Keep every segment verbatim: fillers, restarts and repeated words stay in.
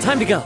Time to go.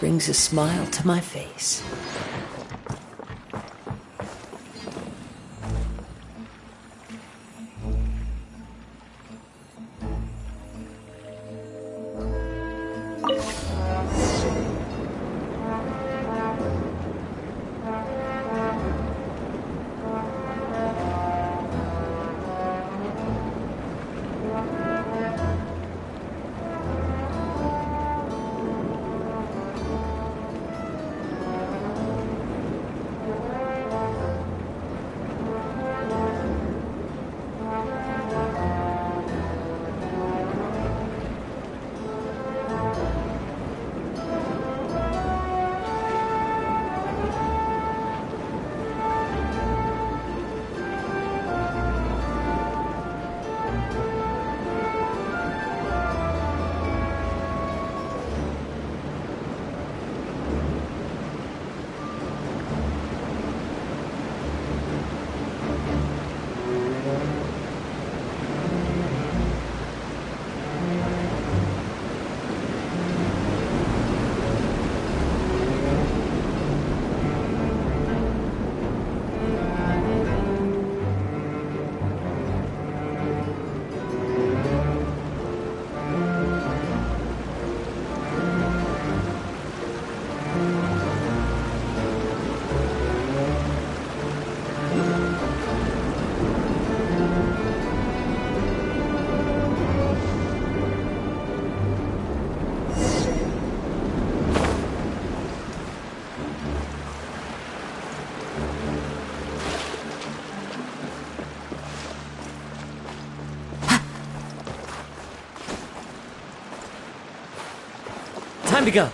brings a smile to my face. Time to go.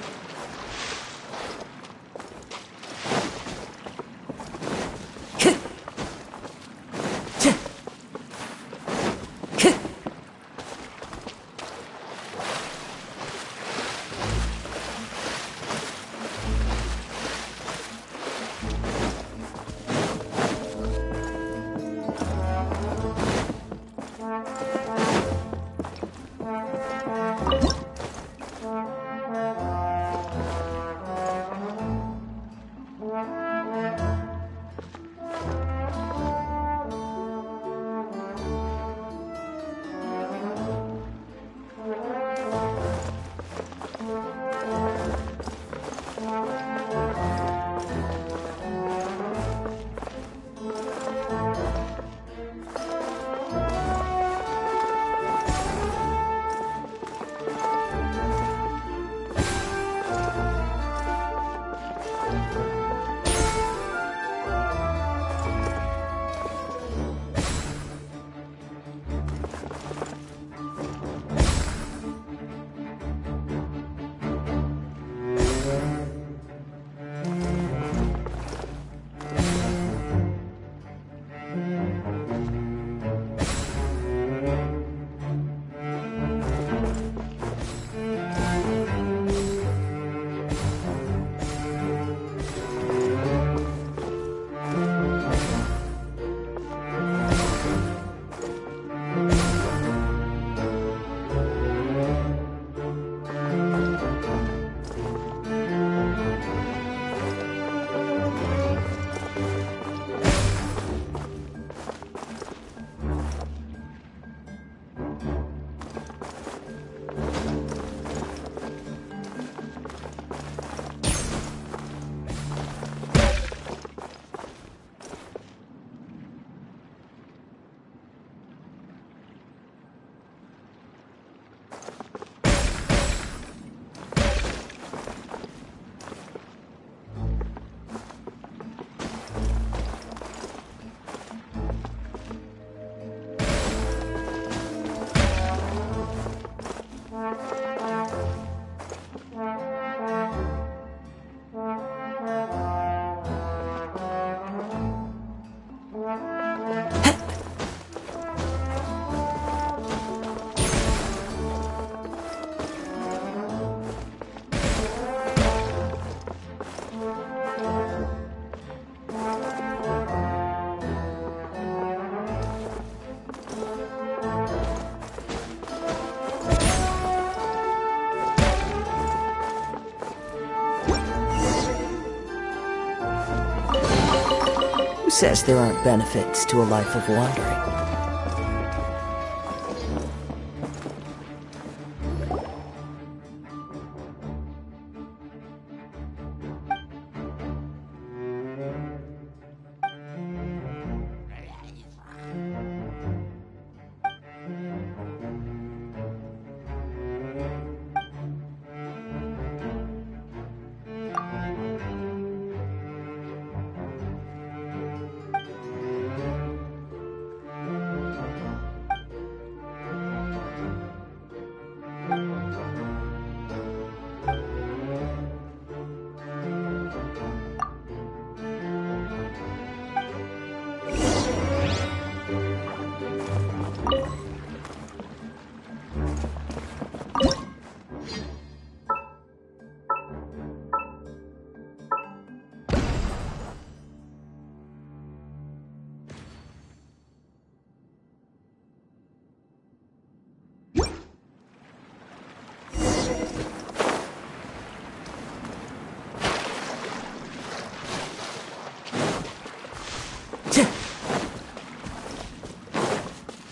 Who says there aren't benefits to a life of wandering?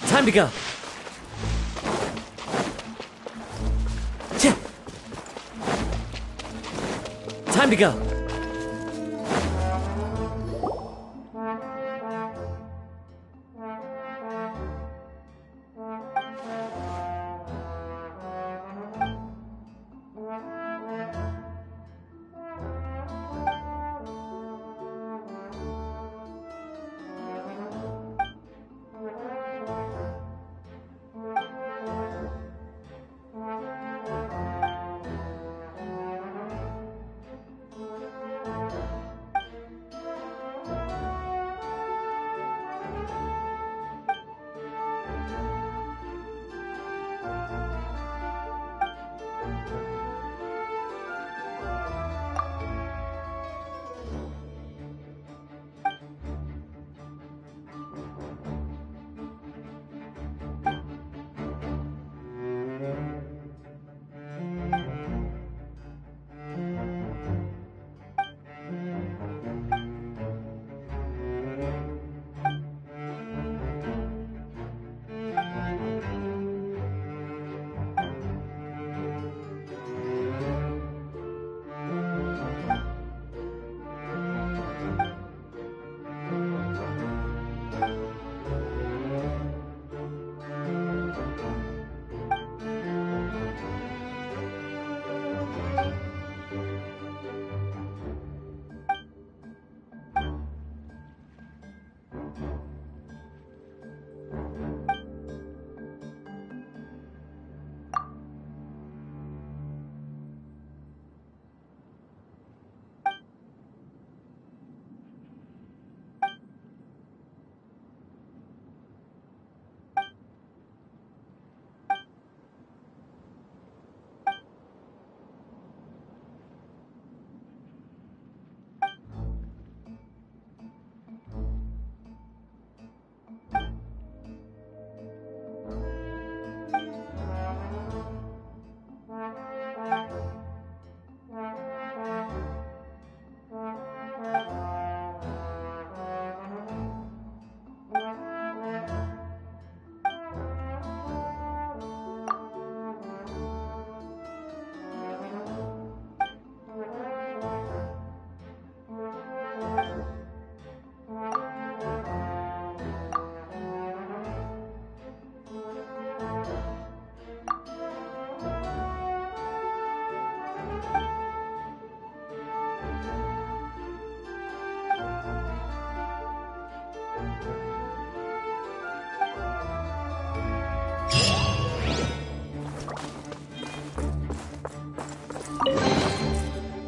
Time to go. Time to go.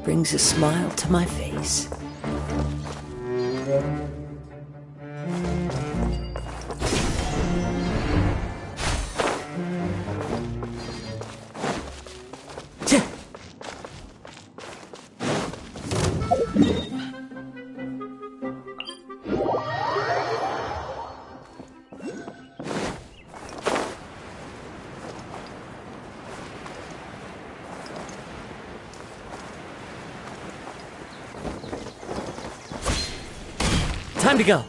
Brings a smile to my face. Time to go.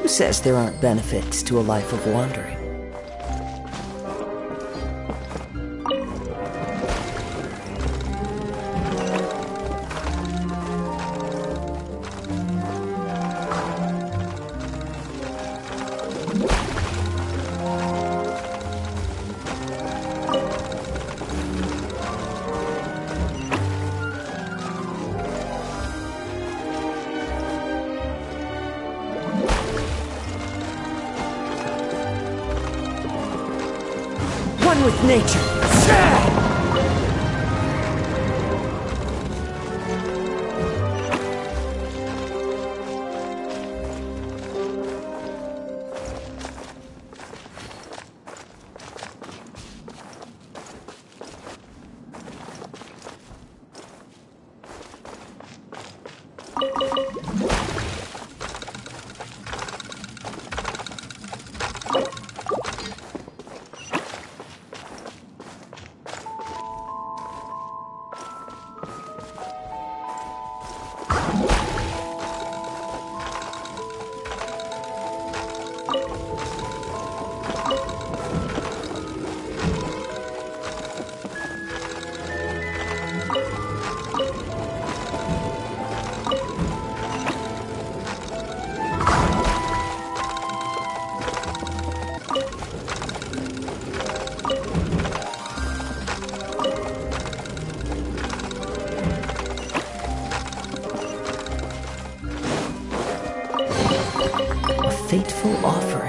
Who says there aren't benefits to a life of wandering? With nature. Fateful offering.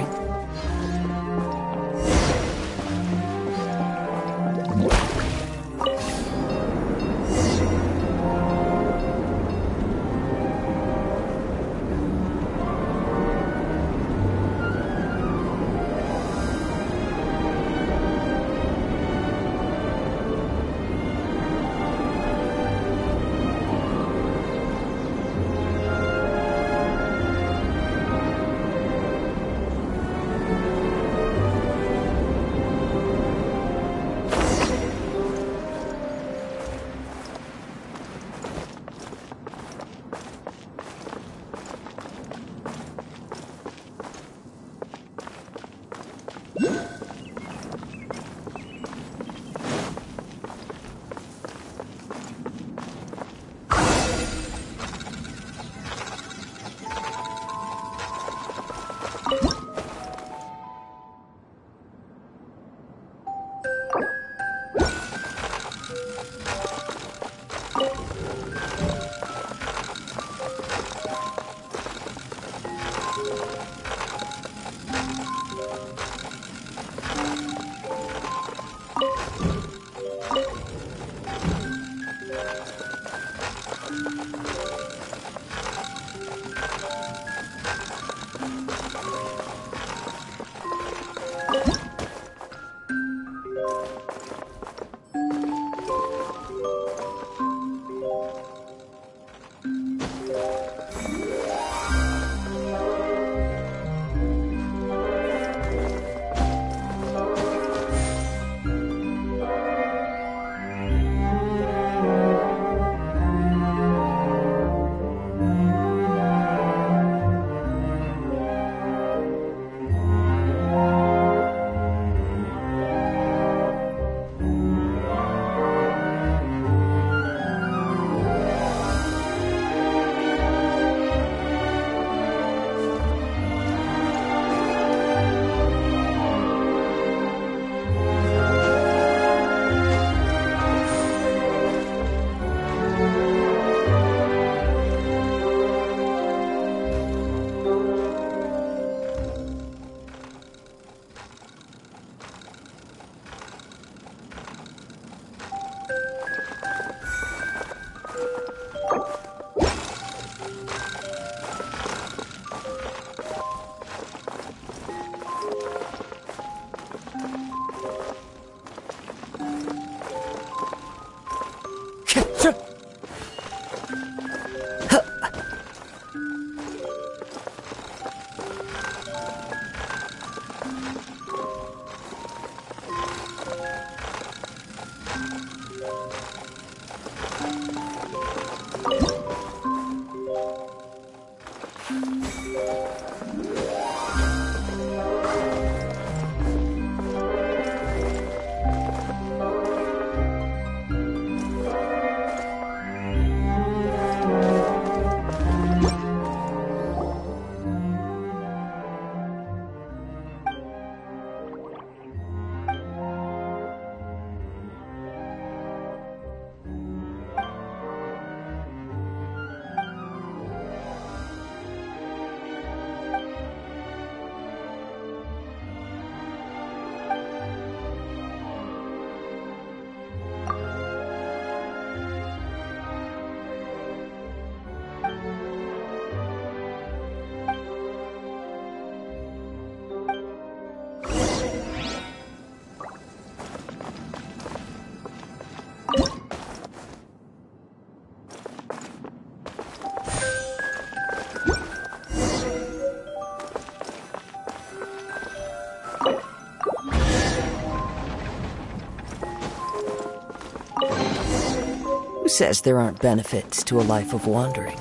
says there aren't benefits to a life of wandering.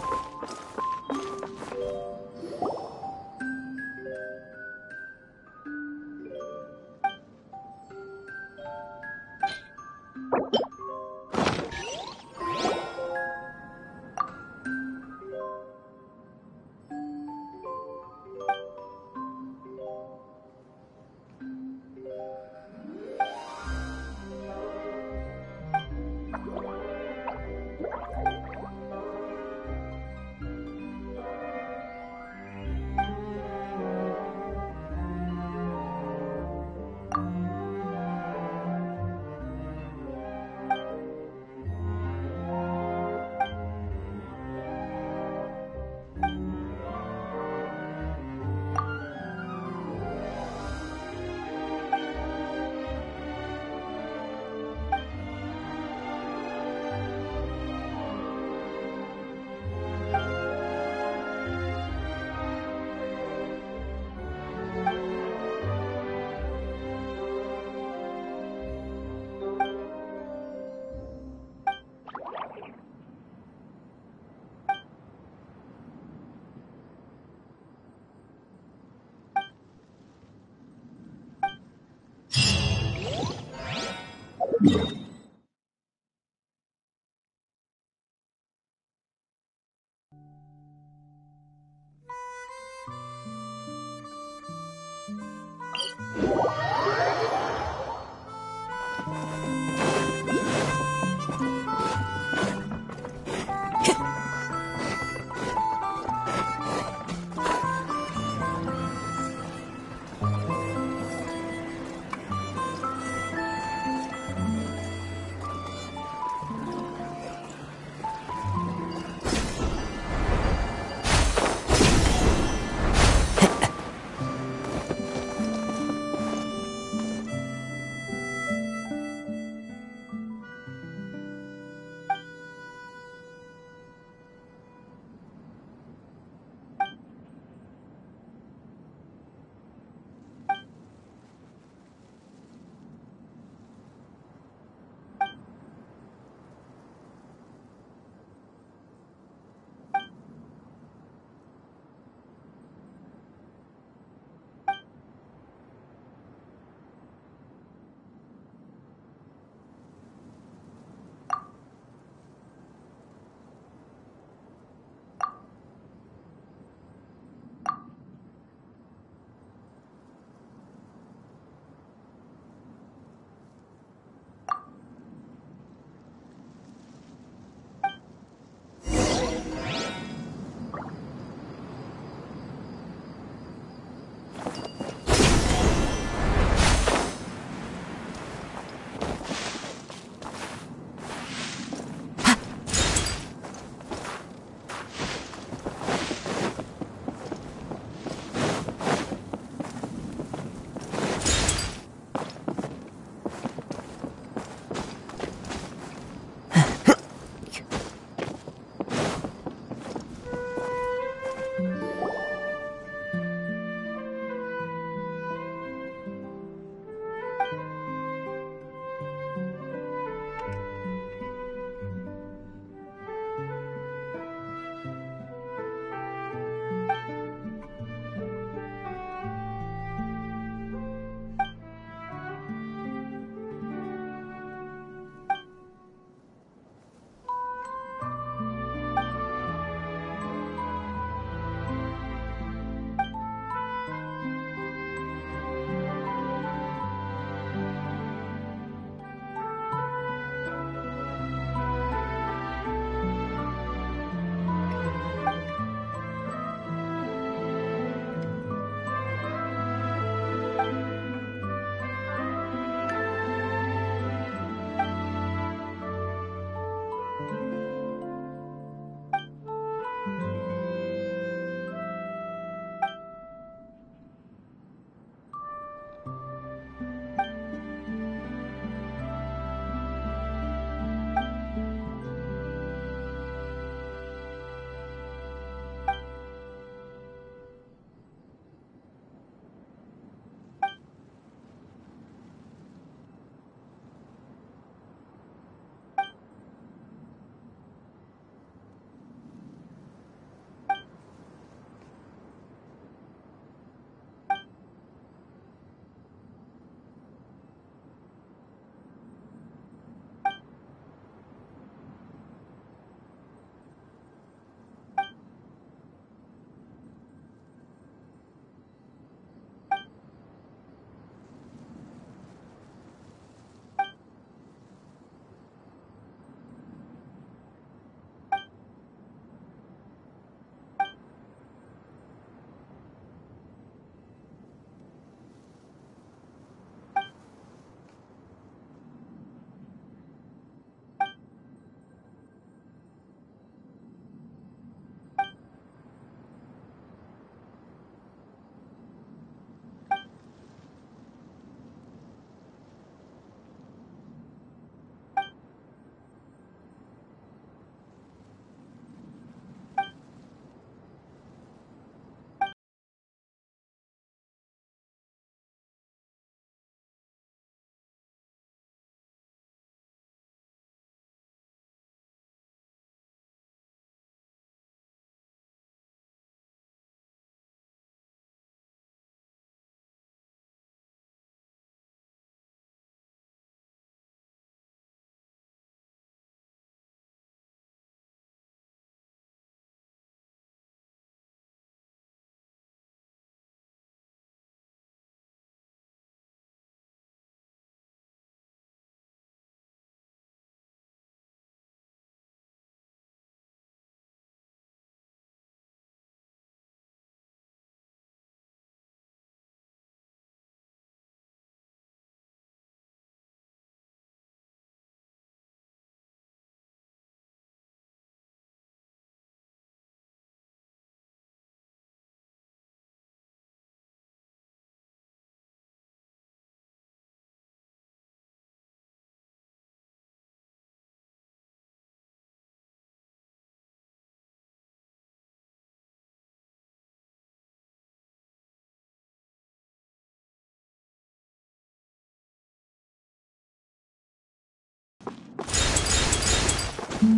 Into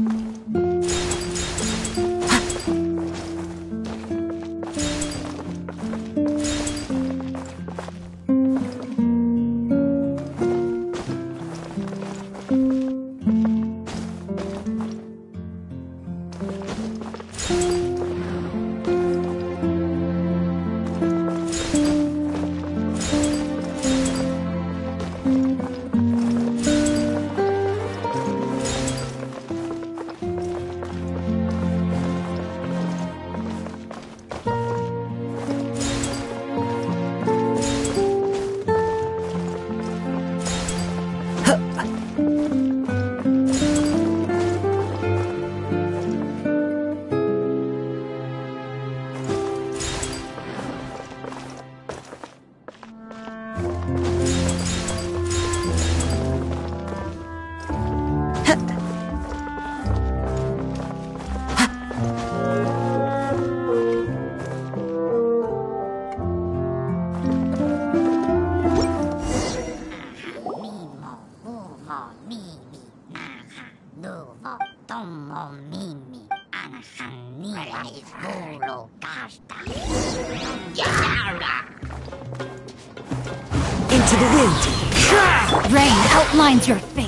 the wind. Rain outlines your fate.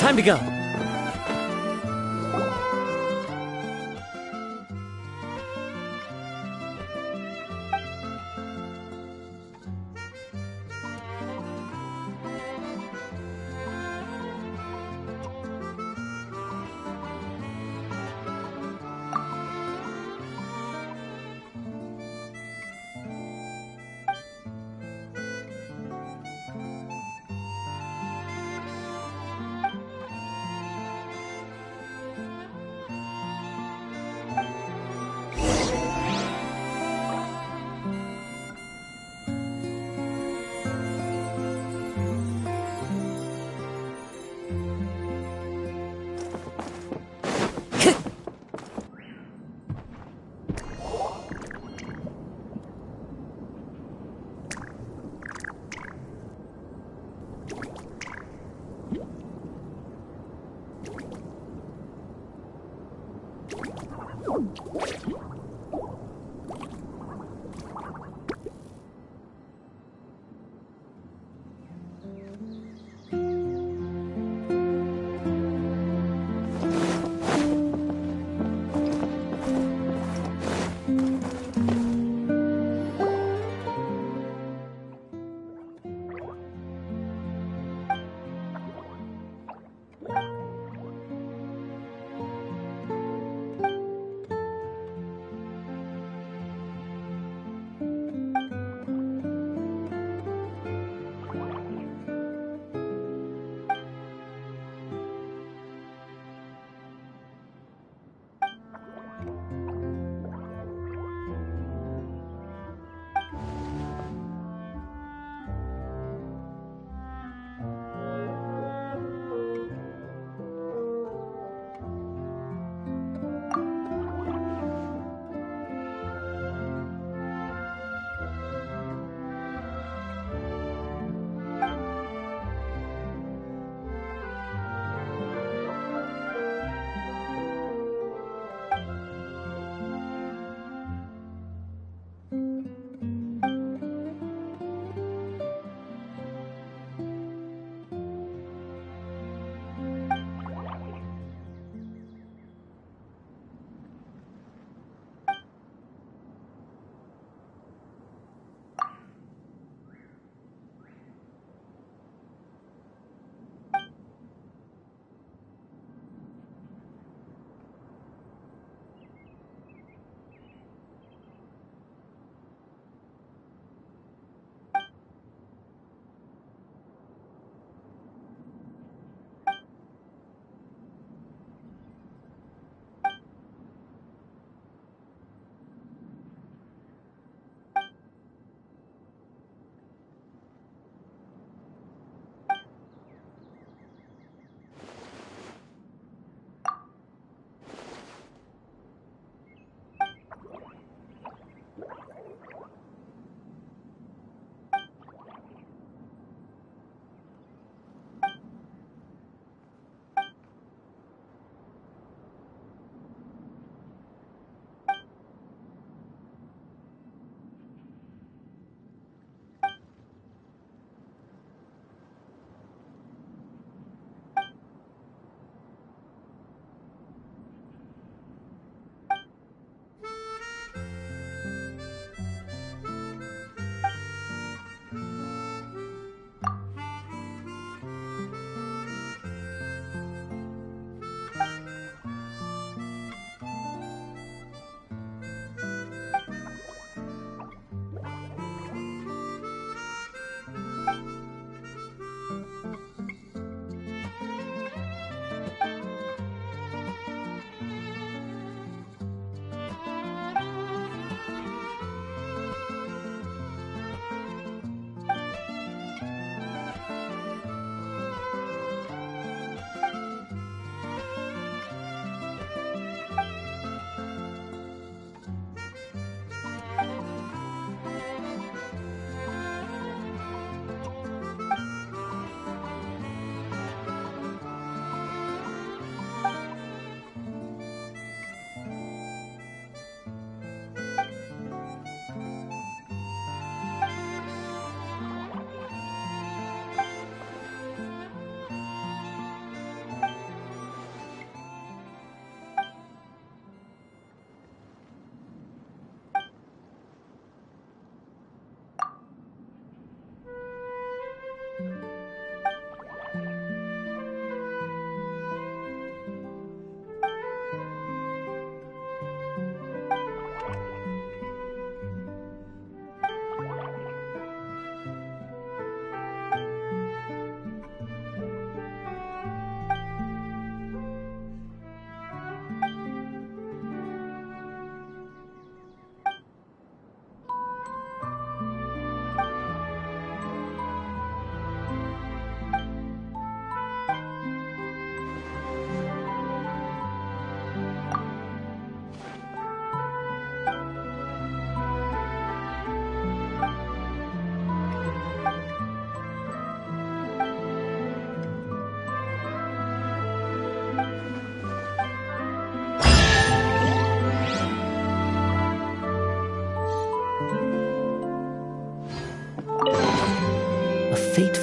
Time to go.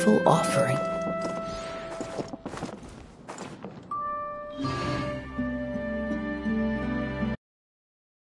beautiful offering.